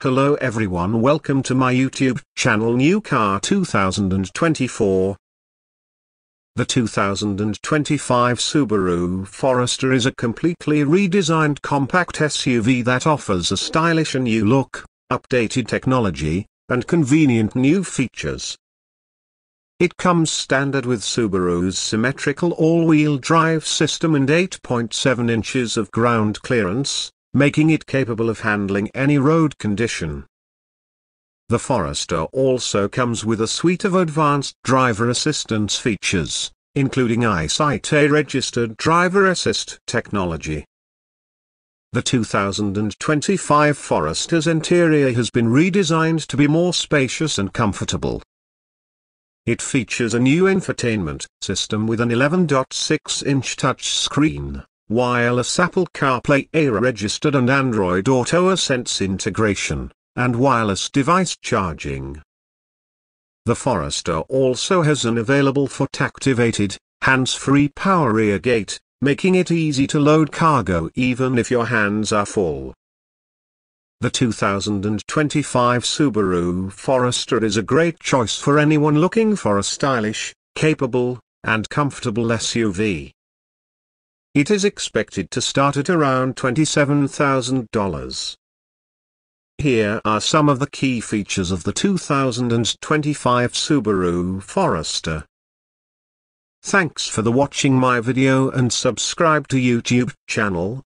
Hello everyone, welcome to my YouTube channel New Car 2024. The 2025 Subaru Forester is a completely redesigned compact SUV that offers a stylish and new look, updated technology, and convenient new features. It comes standard with Subaru's symmetrical all-wheel drive system and 8.7 inches of ground clearance, making it capable of handling any road condition. The Forester also comes with a suite of advanced driver assistance features, including EyeSight-registered driver assist technology. The 2025 Forester's interior has been redesigned to be more spacious and comfortable. It features a new infotainment system with an 11.6-inch touchscreen, wireless Apple CarPlay registered and Android Auto Ascent integration, and wireless device charging. The Forester also has an available foot-activated, hands-free power rear gate, making it easy to load cargo even if your hands are full. The 2025 Subaru Forester is a great choice for anyone looking for a stylish, capable, and comfortable SUV. It is expected to start at around $27,000. Here are some of the key features of the 2025 Subaru Forester. Thanks for watching my video and subscribe to YouTube channel.